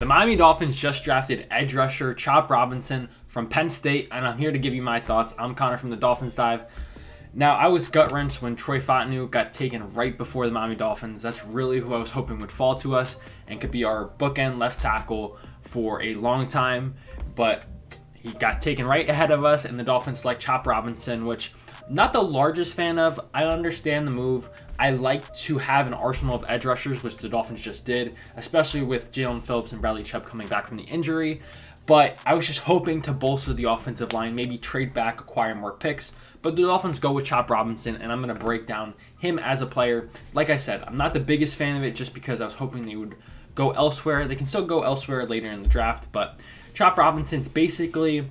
The Miami Dolphins just drafted edge rusher Chop Robinson from Penn State, and I'm here to give you my thoughts. I'm Connor from The Dolphins Dive. Now, I was gut-wrenched when Troy Fautanu got taken right before the Miami Dolphins. That's really who I was hoping would fall to us and could be our bookend left tackle for a long time, but he got taken right ahead of us, and the Dolphins select Chop Robinson, which I'm not the largest fan of. I understand the move. I like to have an arsenal of edge rushers, which the Dolphins just did, especially with Jaelan Phillips and Bradley Chubb coming back from the injury. But I was just hoping to bolster the offensive line, maybe trade back, acquire more picks. But the Dolphins go with Chop Robinson, and I'm going to break down him as a player. Like I said, I'm not the biggest fan of it just because I was hoping they would go elsewhere. They can still go elsewhere later in the draft, but Chop Robinson's basically,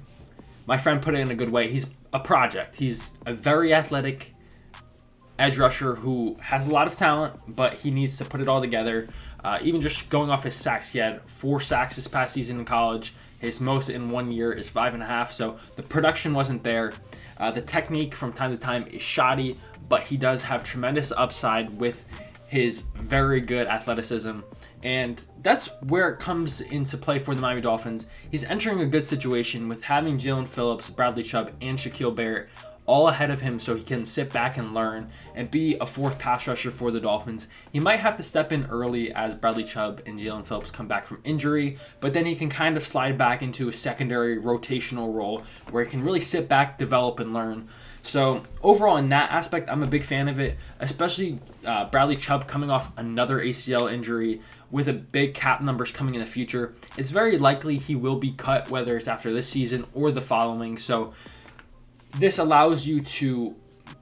my friend put it in a good way, he's a project. He's a very athletic edge rusher who has a lot of talent, but he needs to put it all together. Even just going off his sacks, he had 4 sacks this past season in college. His most in one year is 5.5, so the production wasn't there. The technique from time to time is shoddy, but he does have tremendous upside with his very good athleticism, and that's where it comes into play for the Miami Dolphins. He's entering a good situation with having Jaelan Phillips, Bradley Chubb, and Shaquille Barrett all ahead of him, so he can sit back and learn and be a 4th pass rusher for the Dolphins. He might have to step in early as Bradley Chubb and Jaelan Phillips come back from injury, but then he can kind of slide back into a secondary rotational role where he can really sit back, develop, and learn. So overall in that aspect, I'm a big fan of it, especially Bradley Chubb coming off another ACL injury with a big cap numbers coming in the future. It's very likely he will be cut, whether it's after this season or the following. So this allows you to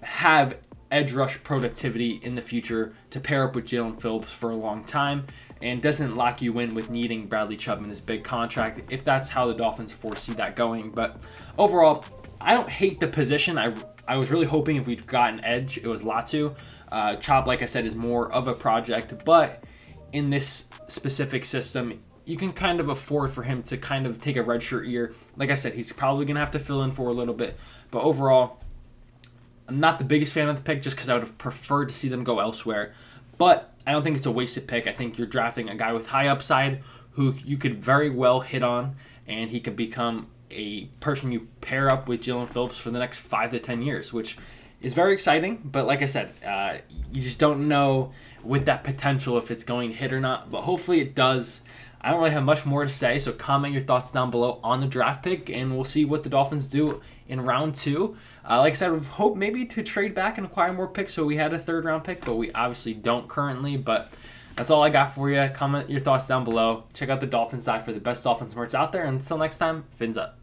have edge rush productivity in the future to pair up with Jaelan Phillips for a long time, and doesn't lock you in with needing Bradley Chubb in this big contract if that's how the Dolphins foresee that going. But overall, I don't hate the position. I was really hoping if we'd gotten edge, it was Latu. Chop, like I said, is more of a project, but in this specific system, you can kind of afford for him to kind of take a redshirt year. Like I said, he's probably going to have to fill in for a little bit. But overall, I'm not the biggest fan of the pick just because I would have preferred to see them go elsewhere. But I don't think it's a wasted pick. I think you're drafting a guy with high upside who you could very well hit on, and he could become a person you pair up with Jaelan Phillips for the next 5 to 10 years, which is very exciting. But like I said, you just don't know with that potential if it's going to hit or not. But hopefully it does. I don't really have much more to say, so comment your thoughts down below on the draft pick, and we'll see what the Dolphins do in round 2. Like I said, we hope maybe to trade back and acquire more picks, so we had a 3rd round pick, but we obviously don't currently. But that's all I got for you. Comment your thoughts down below. Check out the Dolphins Dive for the best Dolphins merch out there. And until next time, fins up.